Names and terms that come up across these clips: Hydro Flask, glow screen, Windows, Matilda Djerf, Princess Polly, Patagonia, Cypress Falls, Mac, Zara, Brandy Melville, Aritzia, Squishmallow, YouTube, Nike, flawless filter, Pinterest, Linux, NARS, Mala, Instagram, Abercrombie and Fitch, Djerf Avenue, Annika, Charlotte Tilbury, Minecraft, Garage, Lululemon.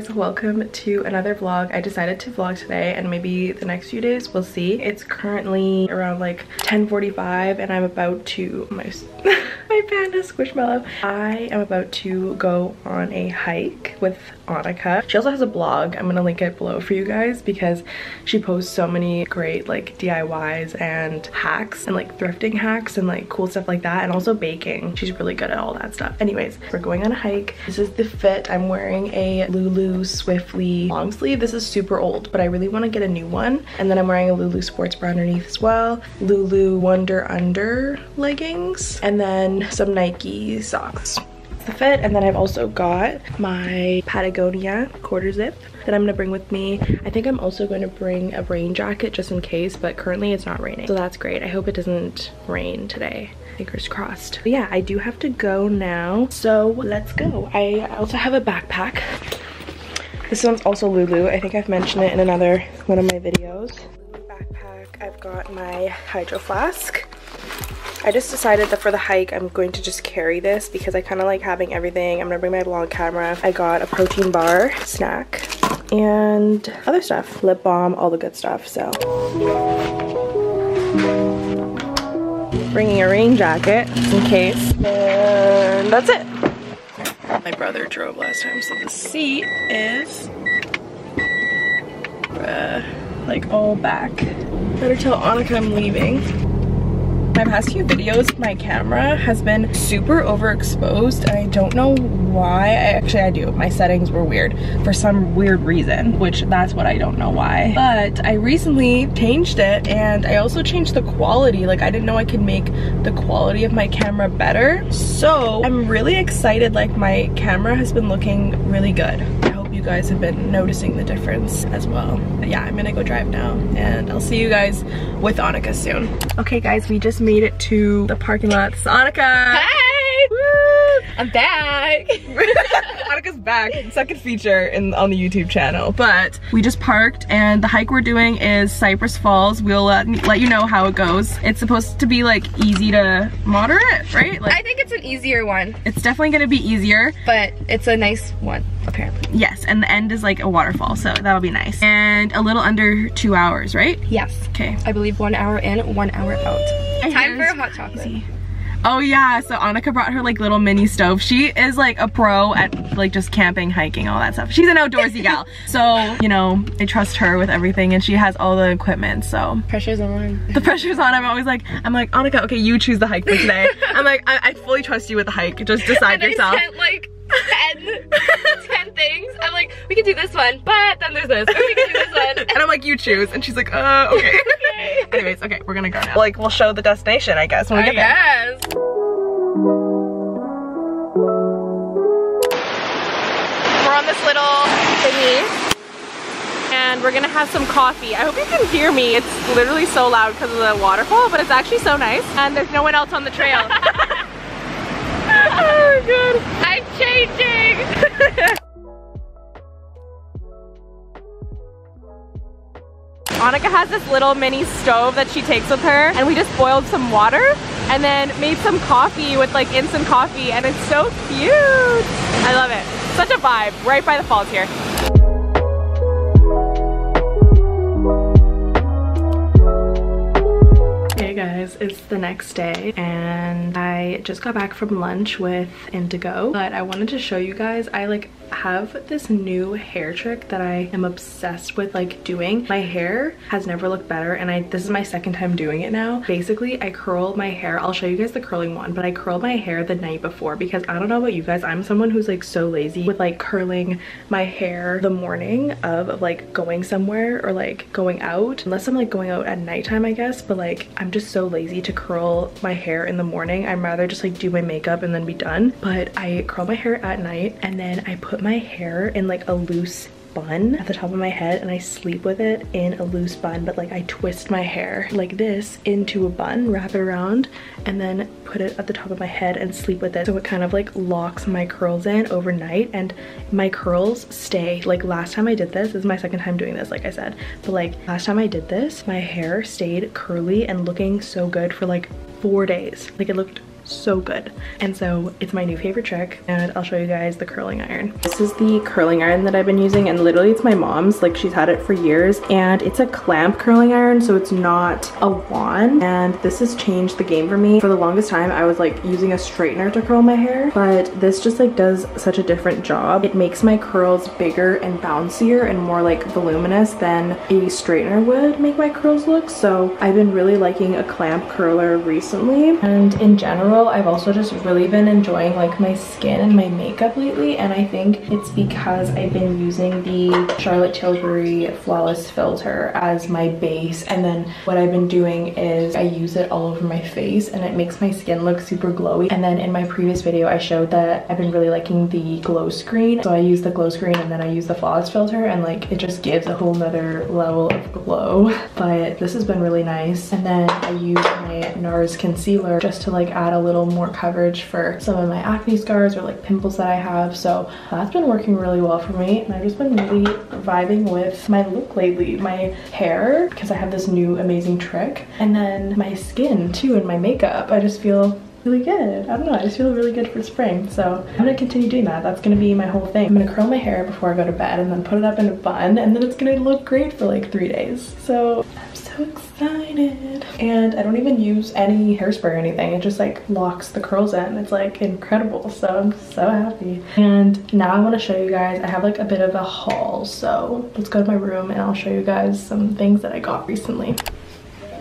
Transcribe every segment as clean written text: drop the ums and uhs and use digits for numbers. guys, welcome to another vlog. I decided to vlog today and maybe the next few days, we'll see. It's currently around like 10:45 and I'm about to my panda Squishmallow. I am about to go on a hike with Annika. She also has a blog. I'm gonna link it below for you guys because she posts so many great like DIYs and hacks and like thrifting hacks and like cool stuff like that, and also baking. She's really good at all that stuff. Anyways, we're going on a hike. This is the fit. I'm wearing a Lulu Swiftly long sleeve. This is super old, but I really want to get a new one. And then I'm wearing a Lulu sports bra underneath as well, Lulu Wonder Under leggings, and then some Nike socks. The fit. And then I've also got my Patagonia quarter zip that I'm gonna bring with me. I think I'm also gonna bring a rain jacket just in case, but currently it's not raining, so that's great. I hope it doesn't rain today. Fingers crossed. But yeah, I do have to go now, so let's go. I also have a backpack. This one's also Lulu. I think I've mentioned it in another one of my videos. Backpack. I've got my Hydro Flask. I just decided that for the hike, I'm going to just carry this because I kind of like having everything. I'm gonna bring my vlog camera. I got a protein bar, snack, and other stuff. Lip balm, all the good stuff, so. Bringing a rain jacket, just in case. And that's it. My brother drove last time, so the seat is like all back. Better tell Annika I'm leaving. My past few videos, my camera has been super overexposed and I don't know why. I do. My settings were weird for some weird reason, which that's what I don't know why. But I recently changed it and I also changed the quality. Like I didn't know I could make the quality of my camera better. So I'm really excited. Like my camera has been looking really good. I hope you guys have been noticing the difference as well. But yeah, I'm gonna go drive now and I'll see you guys with Annika soon. Okay guys, we just made it to the parking lot. It's Annika! Hey! Woo! I'm back! Annika's back. Second feature on the YouTube channel. But we just parked and the hike we're doing is Cypress Falls. We'll let you know how it goes. It's supposed to be like easy to moderate, right? Like, I think it's an easier one. It's definitely gonna be easier. But it's a nice one, apparently. Yes, and the end is like a waterfall, so that'll be nice. And a little under 2 hours, right? Yes. Okay. I believe 1 hour in, 1 hour out. Time for a hot chocolate. Oh yeah, so Annika brought her like little mini stove. She is like a pro at like just camping, hiking, all that stuff. She's an outdoorsy gal. So, you know, I trust her with everything and she has all the equipment, so. Pressure's on. The pressure's on. I'm like, Annika, okay, you choose the hike for today. I'm like, I fully trust you with the hike. Just decide yourself. I sent like 10 things. I'm like, we can do this one, but then there's this, or we can do this one. And I'm like, you choose. And she's like, okay. Anyways, okay, we're gonna go now. Like, we'll show the destination, I guess, when we get there. We're on this little thingy, and we're gonna have some coffee. I hope you can hear me. It's literally so loud because of the waterfall, but it's actually so nice. And there's no one else on the trail. Oh my god. I'm changing. Annika has this little mini stove that she takes with her, and we just boiled some water and then made some coffee with like instant coffee, and it's so cute. I love it. Such a vibe, right by the falls here. Hey guys, it's the next day and I just got back from lunch with Indigo, but I wanted to show you guys, I like have this new hair trick that I am obsessed with like doing. My hair has never looked better, and this is my second time doing it now. Basically, I curl my hair. I'll show you guys the curling one, but I curl my hair the night before because I don't know about you guys, I'm someone who's like so lazy with like curling my hair the morning of like going somewhere or like going out, unless I'm like going out at nighttime, I guess, but like I'm just so lazy to curl my hair in the morning. I'd rather just like do my makeup and then be done, but I curl my hair at night and then I put my hair in like a loose bun at the top of my head and I sleep with it in a loose bun, but like I twist my hair like this into a bun, wrap it around, and then put it at the top of my head and sleep with it, so it kind of like locks my curls in overnight and my curls stay. Like last time I did this is my second time doing this, like I said, but like last time I did this, my hair stayed curly and looking so good for like 4 days. Like it looked so good. And so it's my new favorite trick, and I'll show you guys the curling iron. This is the curling iron that I've been using, and literally it's my mom's, like she's had it for years, and it's a clamp curling iron, so it's not a wand, and this has changed the game for me. For the longest time I was like using a straightener to curl my hair, but this just like does such a different job. It makes my curls bigger and bouncier and more like voluminous than a straightener would make my curls look, so I've been really liking a clamp curler recently. And in general I've also just really been enjoying like my skin and my makeup lately, and I think it's because I've been using the Charlotte Tilbury Flawless Filter as my base, and then what I've been doing is I use it all over my face and it makes my skin look super glowy. And then in my previous video I showed that I've been really liking the glow screen, so I use the glow screen and then I use the Flawless Filter, and like it just gives a whole nother level of glow. But this has been really nice. And then I use my NARS concealer just to like add a little more coverage for some of my acne scars or like pimples that I have, so that's been working really well for me. And I've just been really vibing with my look lately, my hair, because I have this new amazing trick, and then my skin too and my makeup. I just feel really good. I don't know, I just feel really good for spring, so I'm gonna continue doing that. That's gonna be my whole thing. I'm gonna curl my hair before I go to bed and then put it up in a bun, and then it's gonna look great for like 3 days. So I'm so excited. And I don't even use any hairspray or anything, it just like locks the curls in. It's like incredible, so I'm so happy. And now I want to show you guys, I have like a bit of a haul, so let's go to my room and I'll show you guys some things that I got recently.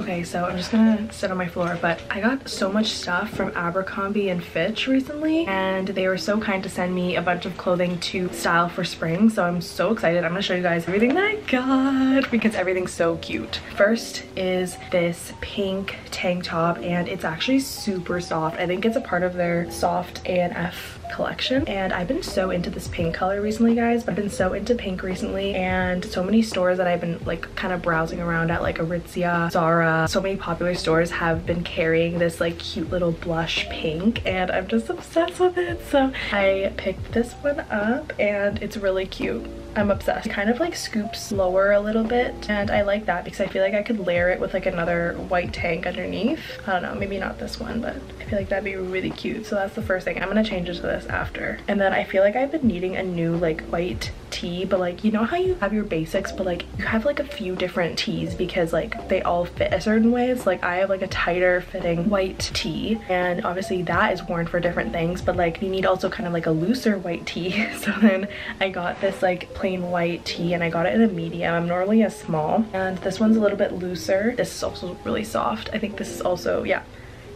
Okay, so I'm just gonna sit on my floor, but I got so much stuff from Abercrombie and Fitch recently, and they were so kind to send me a bunch of clothing to style for spring, so I'm so excited. I'm gonna show you guys everything that I got because everything's so cute. First is this pink tank top, and it's actually super soft. I think it's a part of their soft A&F collection, and I've been so into this pink color recently, guys. I've been so into pink recently, and so many stores that I've been like kind of browsing around at, like Aritzia, Zara, so many popular stores have been carrying this like cute little blush pink, and I'm just obsessed with it. So I picked this one up and it's really cute. I'm obsessed. It kind of like scoops lower a little bit, and I like that because I feel like I could layer it with like another white tank underneath. I don't know, maybe not this one, but I feel like that'd be really cute. So that's the first thing. I'm gonna change it to this after. And then I feel like I've been needing a new like white tee, but like you know how you have your basics but like you have like a few different tees because like they all fit a certain way. So like I have like a tighter fitting white tee, and obviously that is worn for different things, but like you need also kind of like a looser white tee. So then I got this like plain white tee, and I got it in a medium. I'm normally a small, and this one's a little bit looser. This is also really soft. I think this is also, yeah,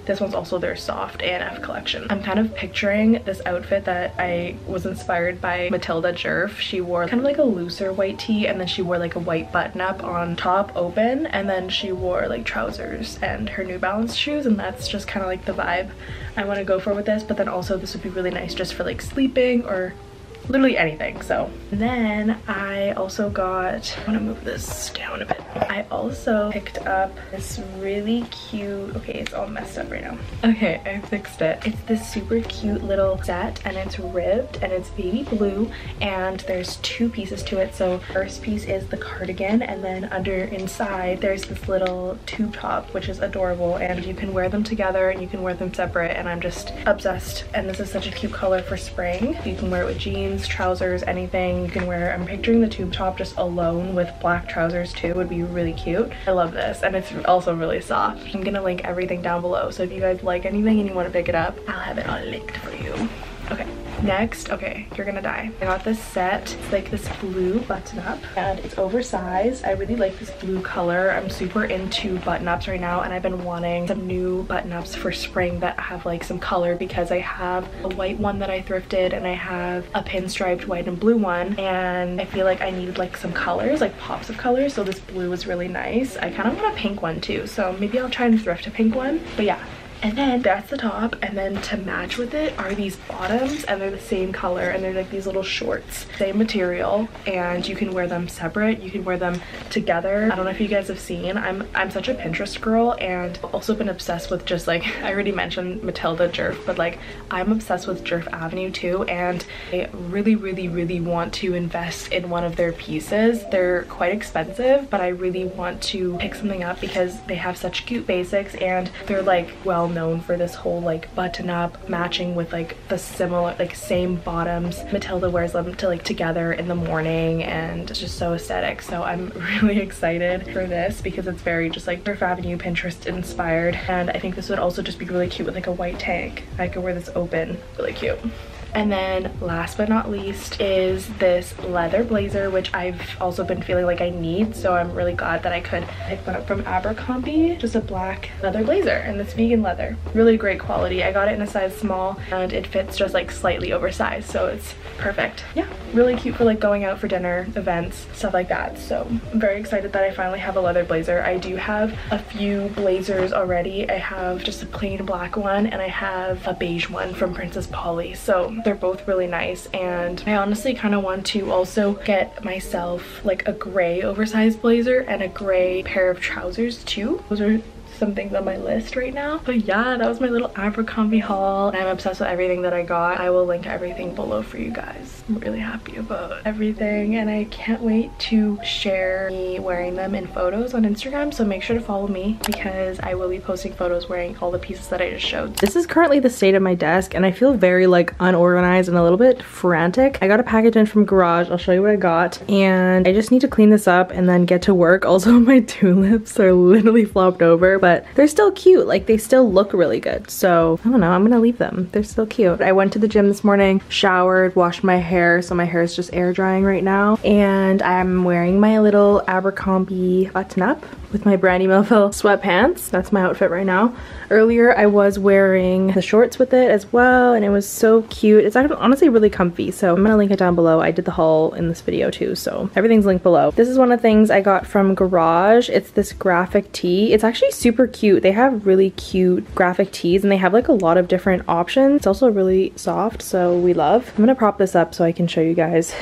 this one's also their soft A&F collection. I'm kind of picturing this outfit that I was inspired by Matilda Djerf. She wore kind of like a looser white tee, and then she wore like a white button-up on top open, and then she wore like trousers and her New Balance shoes, and that's just kind of like the vibe I want to go for with this. But then also this would be really nice just for like sleeping or literally anything. So, and then I also got, I want to move this down a bit. I also picked up this really cute, okay, it's all messed up right now. Okay, I fixed it. It's this super cute little set, and it's ribbed, and it's baby blue, and there's two pieces to it. So first piece is the cardigan, and then under inside there's this little tube top, which is adorable, and you can wear them together and you can wear them separate, and I'm just obsessed. And this is such a cute color for spring. You can wear it with jeans, trousers, anything you can wear. I'm picturing the tube top just alone with black trousers too, would be really cute. I love this, and it's also really soft. I'm gonna link everything down below, so if you guys like anything and you want to pick it up, I'll have it all linked for you. Okay, next, okay, you're gonna die. I got this set. It's like this blue button-up, and it's oversized. I really like this blue color. I'm super into button-ups right now, and I've been wanting some new button-ups for spring that have like some color, because I have a white one that I thrifted, and I have a pinstriped white and blue one, and I feel like I needed like some colors, like pops of colors, so this blue is really nice. I kind of want a pink one too, so maybe I'll try and thrift a pink one, but yeah. And then that's the top, and then to match with it are these bottoms, and they're the same color, and they're like these little shorts, same material, and you can wear them separate, you can wear them together. I don't know if you guys have seen, I'm such a Pinterest girl, and also been obsessed with just like, I already mentioned Matilda Djerf, but like I'm obsessed with Djerf Avenue too, and I really want to invest in one of their pieces. They're quite expensive, but I really want to pick something up because they have such cute basics, and they're like well well known for this whole like button up matching with like the similar like same bottoms. Matilda wears them to like together in the morning, and it's just so aesthetic. So I'm really excited for this because it's very just like Djerf Avenue Pinterest inspired, and I think this would also just be really cute with like a white tank. I could wear this open, really cute. And then last but not least is this leather blazer, which I've also been feeling like I need, so I'm really glad that I could pick one up from Abercrombie. Just a black leather blazer, and it's vegan leather, really great quality. I got it in a size small and it fits just like slightly oversized, so it's perfect. Yeah, really cute for like going out for dinner, events, stuff like that. So I'm very excited that I finally have a leather blazer. I do have a few blazers already. I have just a plain black one and I have a beige one from Princess Polly, so they're both really nice. And I honestly kind of want to also get myself like a gray oversized blazer and a gray pair of trousers too. Those are some things on my list right now. But yeah, that was my little Abercrombie haul. I'm obsessed with everything that I got. I will link everything below for you guys. I'm really happy about everything, and I can't wait to share me wearing them in photos on Instagram, so make sure to follow me because I will be posting photos wearing all the pieces that I just showed. This is currently the state of my desk, and I feel very like unorganized and a little bit frantic. I got a package in from Garage. I'll show you what I got, and I just need to clean this up and then get to work. Also, my tulips are literally flopped over, but they're still cute. Like, they still look really good. So I don't know, I'm gonna leave them. They're still cute. I went to the gym this morning, showered, washed my hair. So my hair is just air drying right now. And I'm wearing my little Abercrombie button up with my Brandy Melville sweatpants. That's my outfit right now. Earlier I was wearing the shorts with it as well, and it was so cute. It's actually honestly really comfy. So I'm gonna link it down below. I did the haul in this video too, so everything's linked below. This is one of the things I got from Garage. It's this graphic tee. It's actually super cute. They have really cute graphic tees, and they have like a lot of different options. It's also really soft, so we love. I'm gonna prop this up so I can show you guys.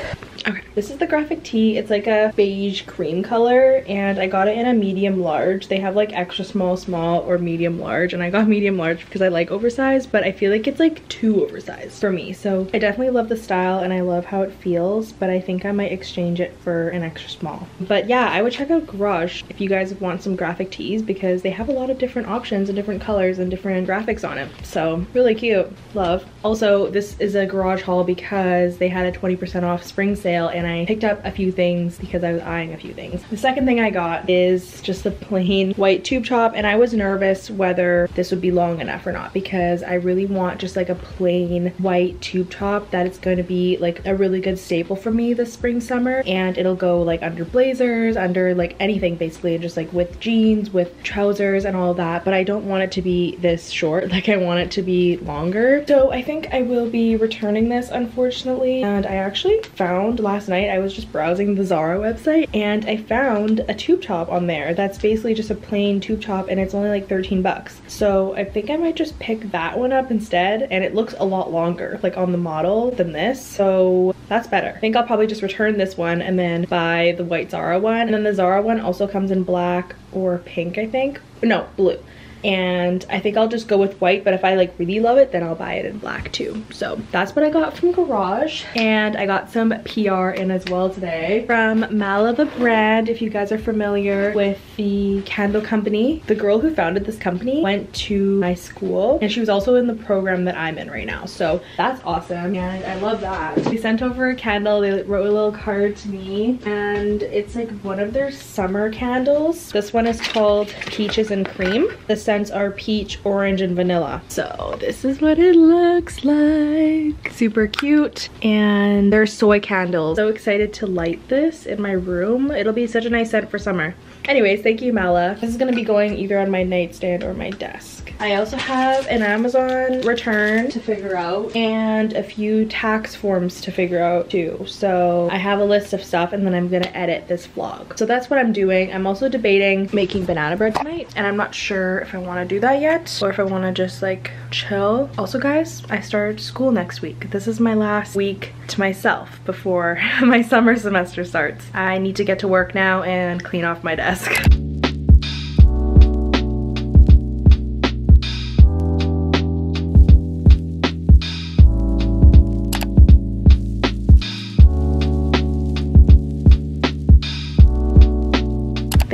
Okay, this is the graphic tee. It's like a beige cream color, and I got it in a medium large. They have like extra small, small, or medium large, and I got medium large because I like oversized, but I feel like it's like too oversized for me. So I definitely love the style and I love how it feels, but I think I might exchange it for an extra small. But yeah, I would check out Garage if you guys want some graphic tees because they have a lot of different options and different colors and different graphics on it. So really cute, love. Also, this is a Garage haul because they had a 20% off spring sale, and I picked up a few things because I was eyeing a few things. The second thing I got is just the plain white tube top, and I was nervous whether this would be long enough or not because I really want just like a plain white tube top that it's going to be like a really good staple for me this spring summer, and it'll go like under blazers, under like anything basically, just like with jeans, with trousers and all that. But I don't want it to be this short, like I want it to be longer. So I think I will be returning this, unfortunately. And I actually found last night, I was just browsing the Zara website and I found a tube top on there that's basically just a plain tube top, and it's only like 13 bucks. So I think I might just pick that one up instead, and it looks a lot longer like on the model than this, so that's better. I think I'll probably just return this one and then buy the white Zara one. And then the Zara one also comes in black or pink, I think. No, blue. And I think I'll just go with white, but if I like really love it, then I'll buy it in black too. So that's what I got from Garage. And I got some PR in as well today from Mala the brand. If you guys are familiar with the candle company, the girl who founded this company went to my school, and she was also in the program that I'm in right now, so that's awesome and I love that. They sent over a candle. They wrote a little card to me, and it's like one of their summer candles. This one is called Peaches and Cream. This scents are peach, orange, and vanilla. So this is what it looks like. Super cute. And they're soy candles. So excited to light this in my room. It'll be such a nice scent for summer. Anyways, thank you, Mala. This is gonna be going either on my nightstand or my desk. I also have an Amazon return to figure out and a few tax forms to figure out too. So I have a list of stuff, and then I'm gonna edit this vlog. So that's what I'm doing. I'm also debating making banana bread tonight, and I'm not sure if I want to do that yet or if I want to just like chill. Also guys, I start school next week. This is my last week to myself before my summer semester starts. I need to get to work now and clean off my desk.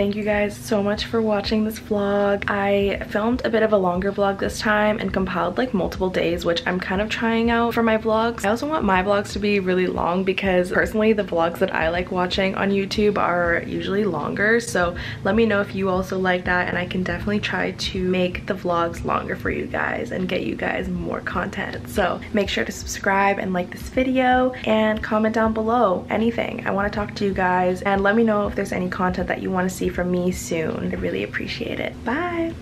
Thank you you guys so much for watching this vlog. I filmed a bit of a longer vlog this time and compiled like multiple days, which I'm kind of trying out for my vlogs. I also want my vlogs to be really long because personally the vlogs that I like watching on YouTube are usually longer. So let me know if you also like that and I can definitely try to make the vlogs longer for you guys and get you guys more content. So make sure to subscribe and like this video and comment down below anything. I want to talk to you guys and let me know if there's any content that you want to see from me soon. I really appreciate it. Bye!